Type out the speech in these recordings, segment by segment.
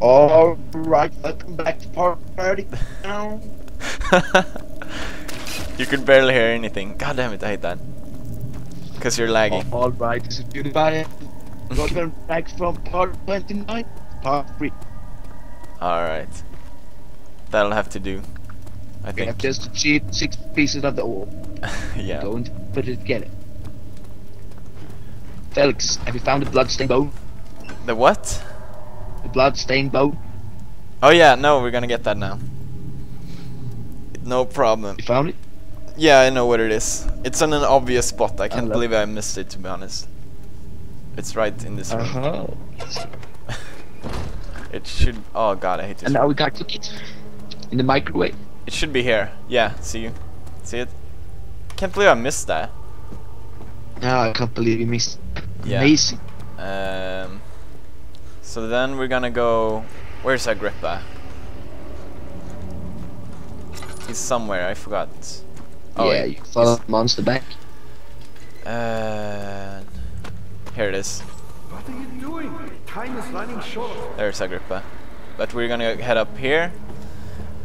All right, welcome back to party now. You can barely hear anything. God damn it, I hate that. Cause you're lagging. All right, this is PewDiePie. Welcome back from part 29, part 3. All right, that'll have to do. I think. You have just achieved 6 pieces of the ore. Yeah. Don't put it together. Felix, have you found the bloodstained bone? The what? The bloodstained bone. Oh yeah, no, we're gonna get that now. No problem. You found it? Yeah, I know where it is. It's on an obvious spot. I can't believe I missed it, to be honest. It's right in this room. It should. Oh god, I hate this. And now we gotta cook it in the microwave. It should be here. Yeah, see it? Can't believe I missed that. No, I can't believe you missed. Yeah. Amazing. So then we're gonna go. Where's Agrippa? He's somewhere. I forgot. Oh, yeah, you follow the monster back. Here it is. What are you doing? Time is running short. There's Agrippa, but we're gonna head up here.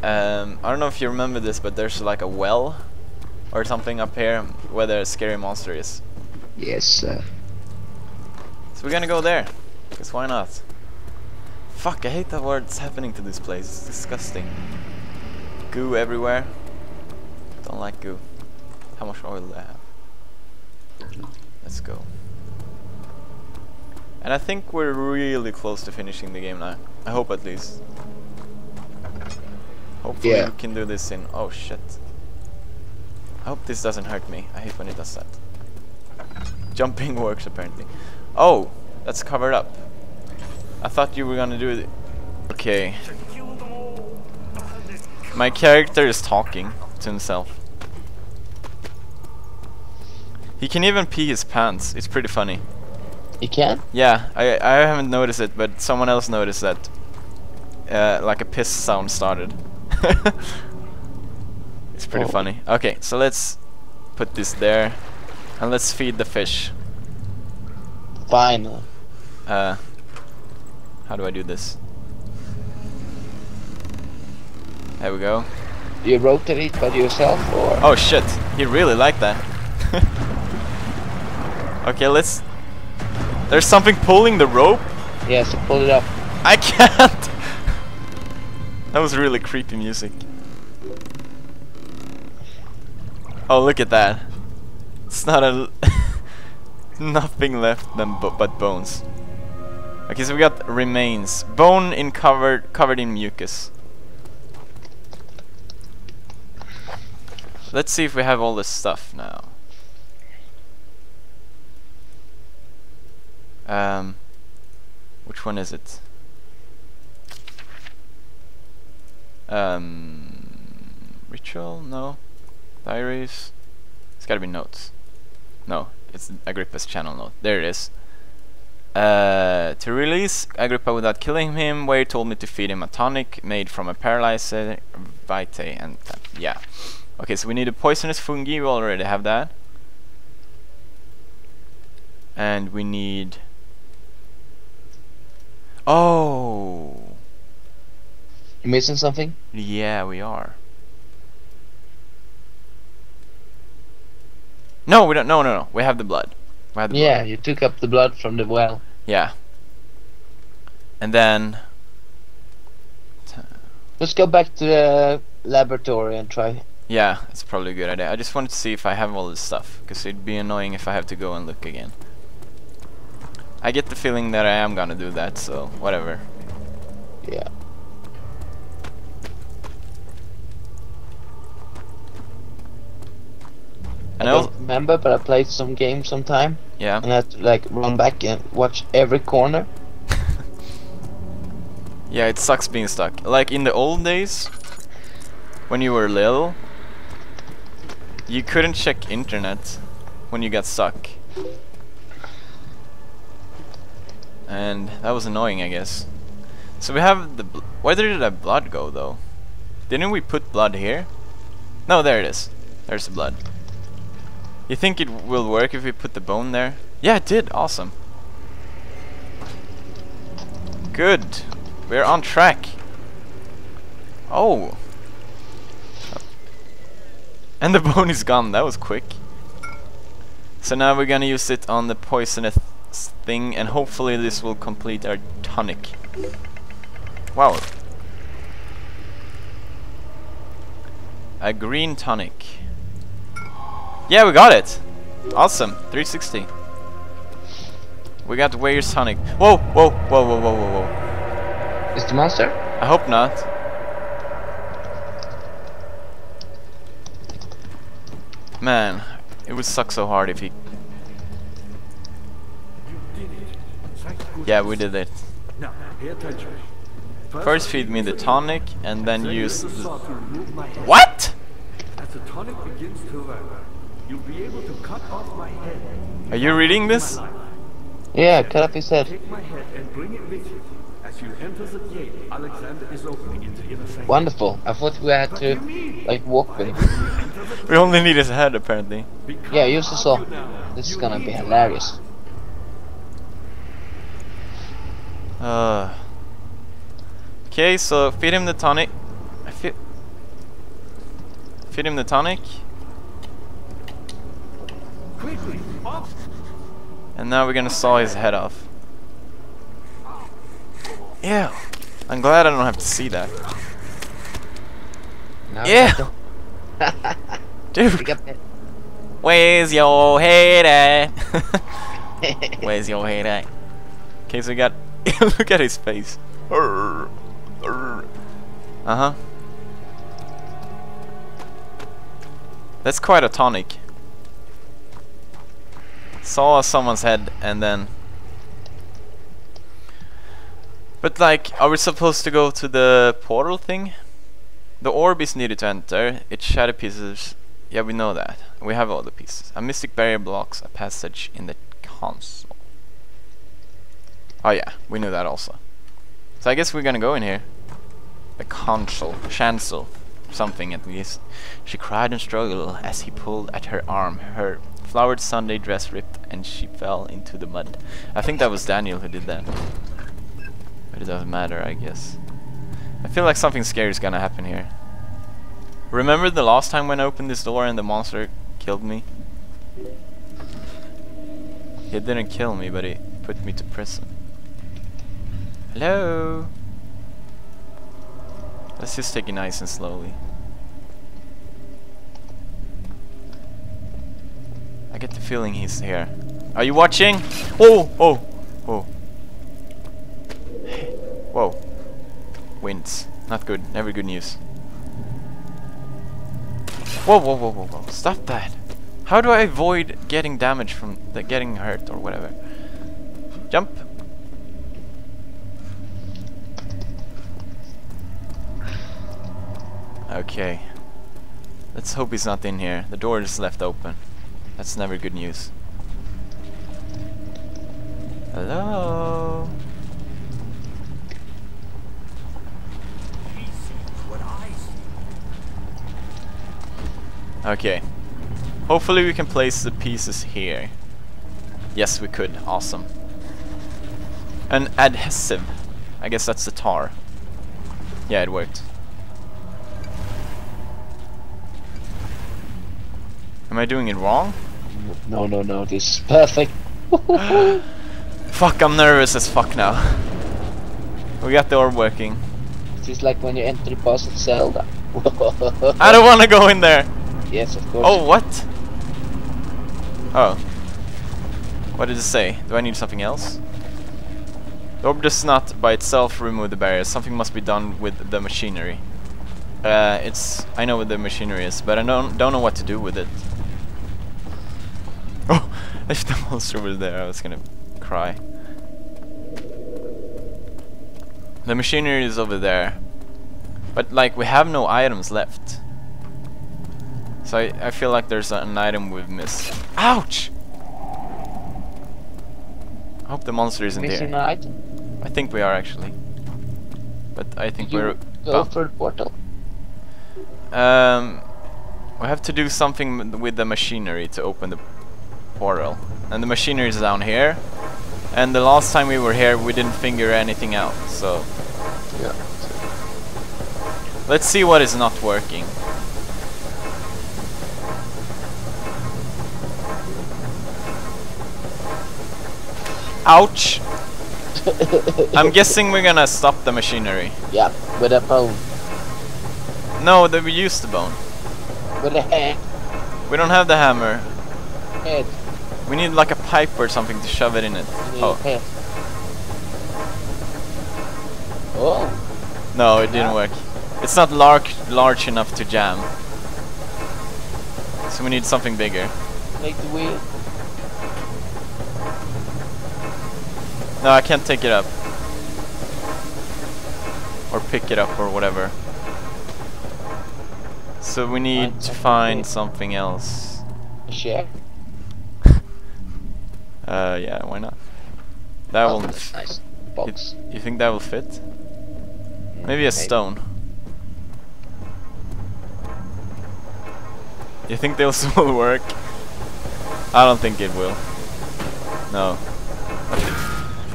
I don't know if you remember this, but there's like a well or something up here where the scary monster is. Yes, sir. So we're gonna go there, because why not? Fuck, I hate that what's happening to this place. It's disgusting. Goo everywhere. Don't like goo. How much oil do I have? Let's go. And I think we're really close to finishing the game now. I hope, at least. Hopefully we can do this in... Oh shit. I hope this doesn't hurt me. I hate when it does that. Jumping works apparently. Oh! That's covered up. I thought you were gonna do it. Okay. My character is talking to himself. He can even pee his pants. It's pretty funny. You can? Yeah, I haven't noticed it, but someone else noticed that. Like a piss sound started. It's pretty funny. Okay, so let's put this there. And let's feed the fish. Fine. How do I do this? There we go. You rotate it by yourself, or? Oh shit, he really liked that. Okay, let's... There's something pulling the rope? Yeah, so pull it up. I can't! That was really creepy music. Oh, look at that. It's not a... Nothing left than but bones. Okay, so we got remains. Bone in covered in mucus. Let's see if we have all this stuff now. Which one is it? Ritual? No. Diaries? It's gotta be notes. No, it's Agrippa's channel note. There it is. To release Agrippa without killing him, Wei told me to feed him a tonic made from a paralyzer, vitae, and yeah. Okay, so we need a poisonous fungi. We already have that. And we need... Oh! You missing something? Yeah, we are. No, we don't. No. We have the blood. We have the blood. You took up the blood from the well. Yeah. And then... Let's go back to the laboratory and try. Yeah, that's probably a good idea. I just wanted to see if I have all this stuff, because it'd be annoying if I have to go and look again. I get the feeling that I am gonna do that, so whatever. Yeah. And I don't remember, but I played some game sometime. Yeah. And I had to like run back and watch every corner. Yeah, it sucks being stuck. Like in the old days, when you were little, you couldn't check internet when you got stuck. And that was annoying, I guess. So we have the... Where did that blood go, though? Didn't we put blood here? No, there it is. There's the blood. You think it will work if we put the bone there? Yeah, it did. Awesome. Good. We're on track. Oh. And the bone is gone. That was quick. So now we're gonna use it on the poisonous thing, and hopefully this will complete our tonic. Wow. A green tonic. Yeah, we got it. Awesome. 360. We got Wei's tonic. Whoa, whoa, whoa, whoa, whoa, whoa, whoa. Is the monster? I hope not. Man, it would suck so hard if he... Yeah, we did it. First feed me the tonic, and then use... What?! Are you reading this? Yeah, cut off his head. Wonderful. I thought we had to, like, walk with him. We only need his head, apparently. Yeah, use the saw. This is gonna be hilarious. Okay, so feed him the tonic. Feed him the tonic. Quickly, off. And now we're gonna saw his head off. Yeah, I'm glad I don't have to see that. No, yeah. Dude, where's your head at? Where's your head at? Okay, so we got. Look at his face. Uh-huh. That's quite a tonic. Saw someone's head and then... But like, are we supposed to go to the portal thing? The orb is needed to enter. It's shadow pieces. Yeah, we know that. We have all the pieces. A mystic barrier blocks a passage in the console. Oh yeah, we knew that also. So I guess we're gonna go in here. The console. Chancel. Something at least. She cried and struggled as he pulled at her arm. Her flowered Sunday dress ripped and she fell into the mud. I think that was Daniel who did that. But it doesn't matter, I guess. I feel like something scary is gonna happen here. Remember the last time when I opened this door and the monster killed me? It didn't kill me, but it put me to prison. Hello? Let's just take it nice and slowly. I get the feeling he's here. Are you watching? Oh, oh, oh. Whoa. Winds. Not good. Never good news. Whoa, whoa, whoa, whoa, whoa. Stop that. How do I avoid getting damage from the getting hurt or whatever? Jump. Okay, let's hope he's not in here. The door is left open. That's never good news. Hello? Okay, hopefully we can place the pieces here. Yes, we could. Awesome. An adhesive. I guess that's the tar. Yeah, it worked. Am I doing it wrong? No, no, no, this is perfect. Fuck, I'm nervous as fuck now. We got the orb working. This is like when you enter the boss of Zelda. I don't want to go in there. Yes, of course. Oh, what? Oh. What did it say? Do I need something else? The orb does not by itself remove the barrier. Something must be done with the machinery. It's... I know what the machinery is, but I don't know what to do with it. Oh! If the monster was there, I was gonna cry. The machinery is over there. But, like, we have no items left. So I feel like there's an item we've missed. Ouch! I hope the monster isn't here. Missing an item? I think we are, actually. But I think we're... Go for the portal. We have to do something with the machinery to open the portal. And the machinery is down here. And the last time we were here, we didn't figure anything out, so... Yeah. Let's see what is not working. Ouch! I'm guessing we're gonna stop the machinery. Yeah, with a bone. No, that we used the bone. With a head. We don't have the hammer. Head. We need like a pipe or something to shove it in it. Oh. Head. Oh. No, it didn't work. It's not large enough to jam. So we need something bigger. Like the wheel. No, I can't take it up. Or pick it up or whatever. So we need to find something else. A shack? Yeah, why not? That will... Nice. Box. You think that will fit? Maybe a stone. You think those will work? I don't think it will. No.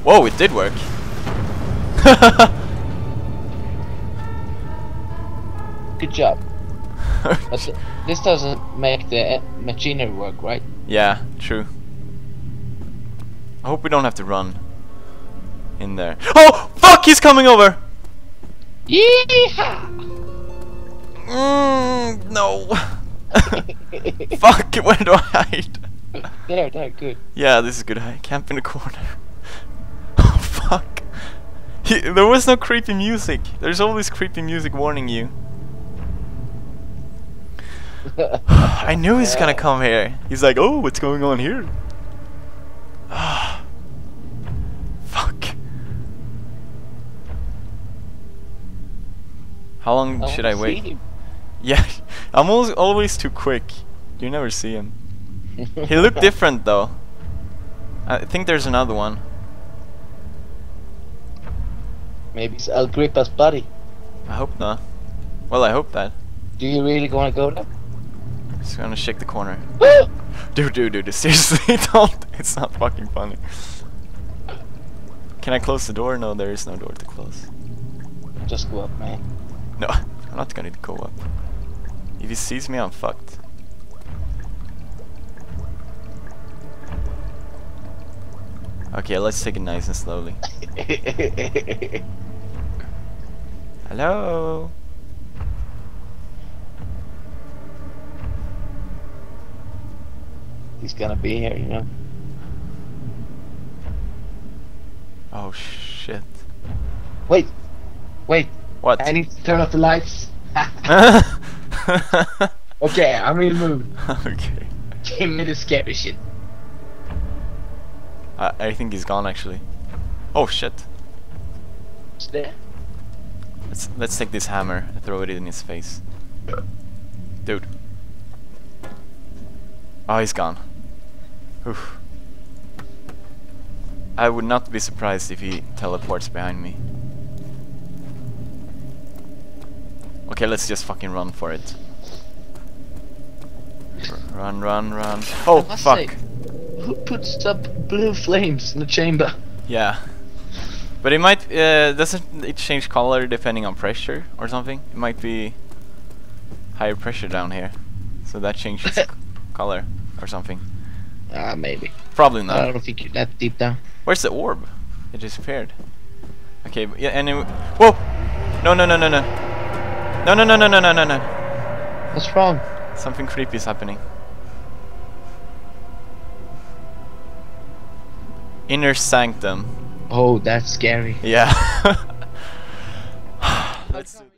Whoa, it did work! Good job. But this doesn't make the machinery work, right? Yeah, true. I hope we don't have to run in there. Oh! Fuck! He's coming over! Yeehaw! No! Fuck! Where do I hide? There, good. Yeah, this is good. I camp in the corner. Oh, fuck! There was no creepy music. There's always creepy music warning you. I knew he's gonna come here. He's like, oh, what's going on here? Fuck. How long should I wait? Him. Yeah, I'm always too quick. You never see him. He looked different though. I think there's another one. Maybe it's Agrippa's buddy. I hope not. Well, I hope that. Do you really want to go there? Just gonna shake the corner. Dude, seriously, don't. It's not fucking funny. Can I close the door? No, there is no door to close. Just go up, man. No, I'm not gonna go up. If he sees me, I'm fucked. Okay, let's take it nice and slowly. Hello? He's gonna be here, you know. Oh shit! Wait, wait. What? I need to turn off the lights. Okay, I'm in the mood. Okay. Give me the scary shit. I think he's gone actually. Oh shit! It's there. Let's take this hammer and throw it in his face, dude. Oh, he's gone. Oof. I would not be surprised if he teleports behind me. Okay, let's just fucking run for it. Run. Oh, fuck. Say, who puts up blue flames in the chamber? Yeah. But it might... doesn't it change color depending on pressure or something? It might be higher pressure down here. So that changes color or something. Maybe. Probably not. I don't think you're that deep down. Where's the orb? It disappeared. Okay, but yeah, and it... Whoa! No. No. What's wrong? Something creepy is happening. Inner sanctum. Oh, that's scary. Yeah. Let's do